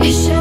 I